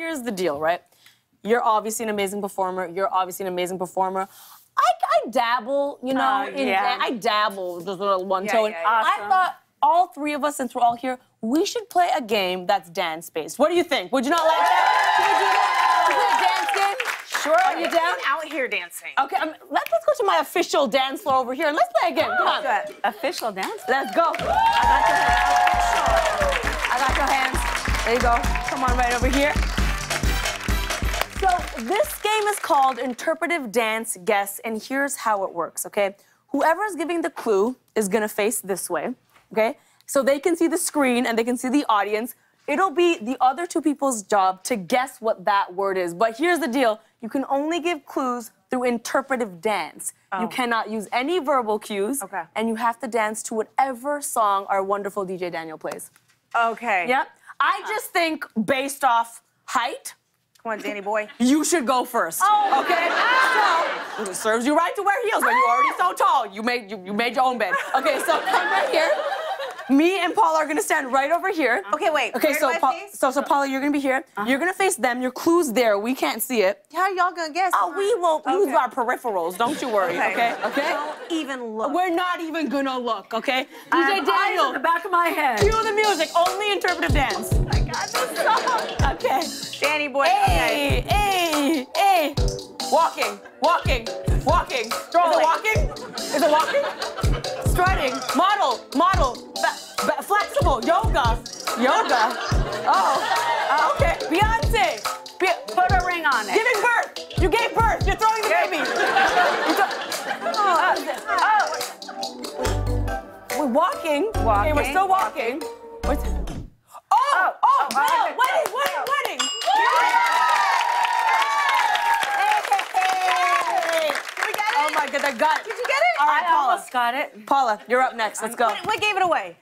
here's the deal, right? You're obviously an amazing performer. I dabble, you know, I dabble just with one toe. And awesome. I thought all three of us, since we're all here, we should play a game that's dance-based. What do you think? Would you not like that? Should we do that? Should we dance in? Sure. Are you down? Out here dancing. Okay, let's go to my official dance floor over here and let's play a game. Come on. Official dance? Let's go. I got your hands. There you go. Come on, right over here. So this game is called Interpretive Dance Guess, and here's how it works, okay? Whoever's giving the clue is gonna face this way, okay? So they can see the screen and they can see the audience. It'll be the other two people's job to guess what that word is. But here's the deal. You can only give clues through interpretive dance. Oh. You cannot use any verbal cues. Okay. And you have to dance to whatever song our wonderful DJ Daniel plays. Okay. Yep. I just think based off height. Come on, Danny boy. You should go first. Oh, okay? So, it serves you right to wear heels, but you're already so tall. You made your own bed. Okay, so come right here. Me and Paula are gonna stand right over here. Okay, wait. Okay, so Paula, you're gonna be here. You're gonna face them. Your clue's there. We can't see it. How are y'all gonna guess? Oh, we won't use our peripherals. Don't you worry. Okay. Okay. Don't even look. We're not even gonna look. Okay. DJ Daniel, in the back of my head. Cue the music. Only interpretive dance. Oh my God, this song. Okay. Danny boy. Hey, hey, hey. Walking. Strolling. Is it walking? Strutting, model, flexible, yoga. Oh, okay. Beyonce, put a ring on it. Giving birth. You gave birth. You're throwing the baby. We're walking. Okay, we're still walking. What's it? Oh, wedding. Oh my God, I got it. Did you get it? All right, Paula. I almost got it. Paula, you're up next. Let's go. What gave it away?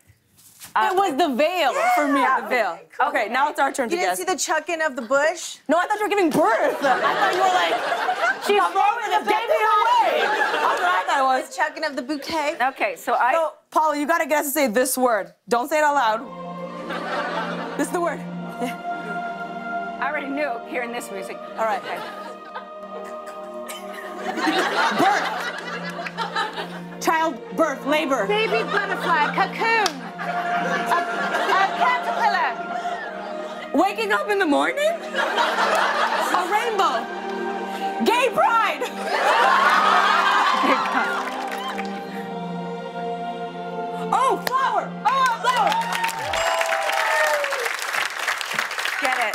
It was the veil for me. The veil. Okay, cool. Okay, now it's our turn to guess. You didn't see the chucking of the bush? No, I thought you were giving birth. I thought you were like, she's throwing the baby away. That's what I thought it was. The chucking of the bouquet. Okay, so Paula, you gotta guess and say this word. Don't say it out loud. This is the word. Yeah. I already knew hearing this music. All right. Okay. Birth. Childbirth, labor. Baby butterfly, cocoon. A caterpillar. Waking up in the morning? A rainbow. Gay pride. Oh, flower. Get it.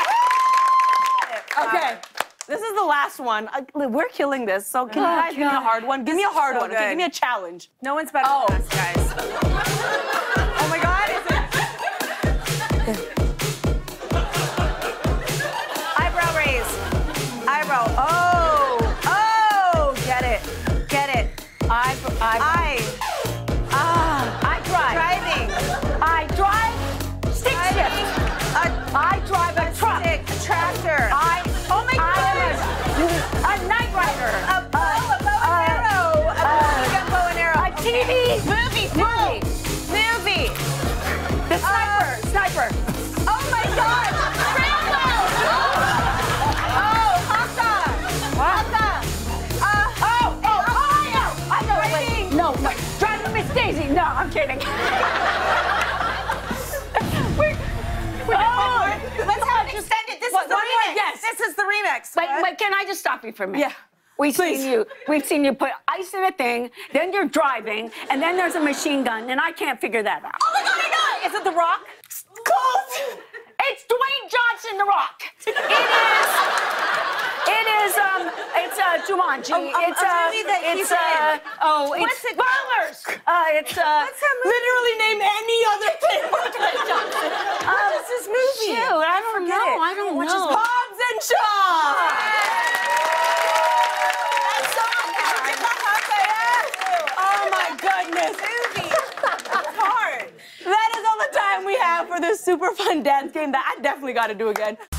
Okay. This is the last one. We're killing this, so can you guys give me a hard one? Give me a hard one, okay? Give me a challenge. No one's better than us, guys. Oh my God, is it? Eyebrow raise. Eyebrow. Oh, get it. I drive. Driving. I drive. Stick shift. I drive a truck. A tractor. TV, movie. The sniper. Oh my God! Rambo! Oh, Hassa! Hassa! I know it. Wait. No. Driving Miss Daisy. No, I'm kidding. Let's have it extended. This is the remix. Yes, this is the remix. Wait, can I just stop you for a minute? Yeah. We've seen you put ice in a thing, then you're driving, and then there's a machine gun, and I can't figure that out. Oh my God, I know! Is it The Rock? Close! It's Dwayne Johnson, The Rock. It's Jumanji. It's Ballers. It's literally name any other thing but Dwayne Johnson. What's this movie? Shoot, I don't know. Which is Hobbs and Shaw. That is all the time we have for this super fun dance game that I definitely got to do again.